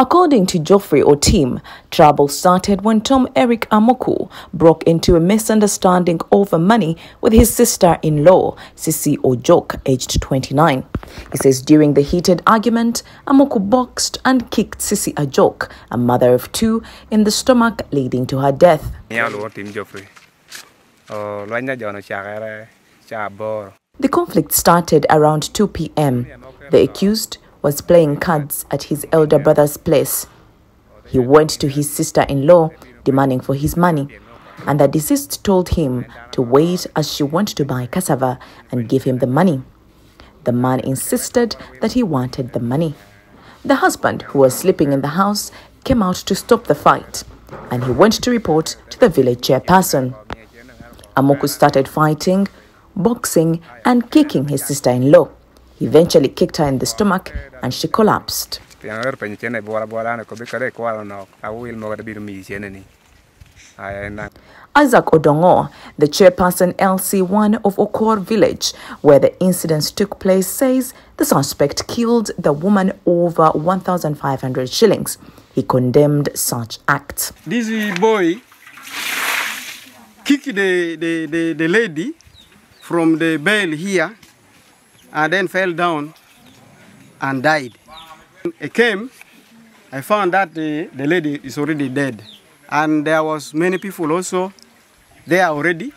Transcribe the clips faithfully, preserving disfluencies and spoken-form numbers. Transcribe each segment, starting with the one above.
According to Joffrey Otim, trouble started when Tom Eric Amoku broke into a misunderstanding over money with his sister-in-law, Sissy Ojok, aged twenty-nine. He says during the heated argument, Amoku boxed and kicked Sissy Ojok, a mother of two, in the stomach, leading to her death. The conflict started around two p m The accused was playing cards at his elder brother's place. He went to his sister-in-law, demanding for his money, and the deceased told him to wait as she went to buy cassava and give him the money. The man insisted that he wanted the money. The husband, who was sleeping in the house, came out to stop the fight, and he went to report to the village chairperson. Amoku started fighting, boxing, and kicking his sister-in-law. He eventually kicked her in the stomach and she collapsed. Isaac Odongo, the chairperson L C one of Okor village, where the incidents took place, says the suspect killed the woman over one thousand five hundred shillings. He condemned such acts. This boy kicked the, the, the, the lady from the bail here, and then fell down and died. I came, I found that the, the lady is already dead. And there was many people also there already.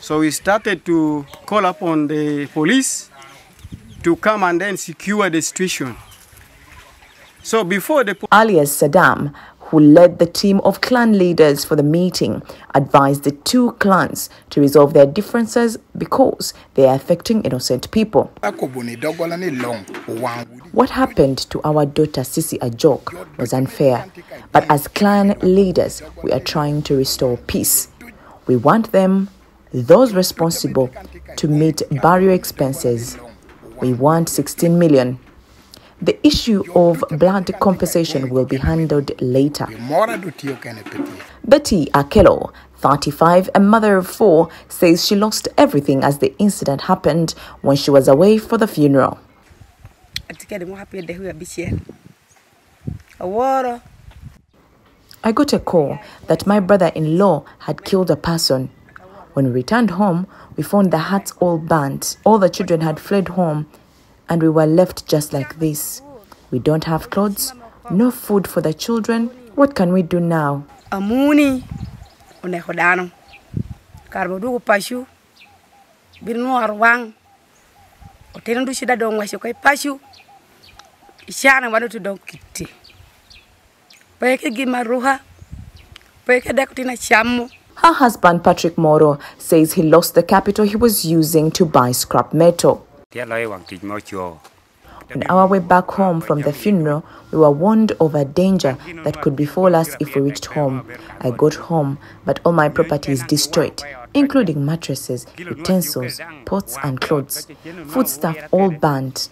So we started to call upon the police to come and then secure the situation. So before the... Alias Saddam, who led the team of clan leaders for the meeting, advised the two clans to resolve their differences because they are affecting innocent people. What happened to our daughter Sissy Ojok was unfair, but as clan leaders, we are trying to restore peace. We want them, those responsible, to meet burial expenses. We want sixteen million. The issue of blood compensation will be handled later. Betty Akello, thirty-five, a mother of four, says she lost everything as the incident happened when she was away for the funeral. I got a call that my brother-in-law had killed a person. When we returned home, we found the hats all burnt. All the children had fled home, and we were left just like this. We don't have clothes, no food for the children. What can we do now? Her husband, Patrick Moro, says he lost the capital he was using to buy scrap metal. On our way back home from the funeral, we were warned of a danger that could befall us if we reached home. I got home, but all my property is destroyed, including mattresses, utensils, pots and clothes. Foodstuff all burnt.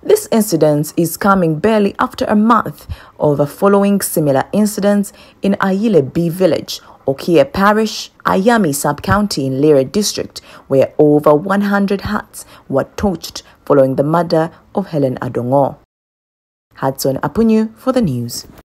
This incident is coming barely after a month of the following similar incidents in Ayile B village, Okiya Parish, Ayami sub-county in Lira District, where over one hundred huts were torched following the murder of Helen Adongo. Hudson Apunyu for the news.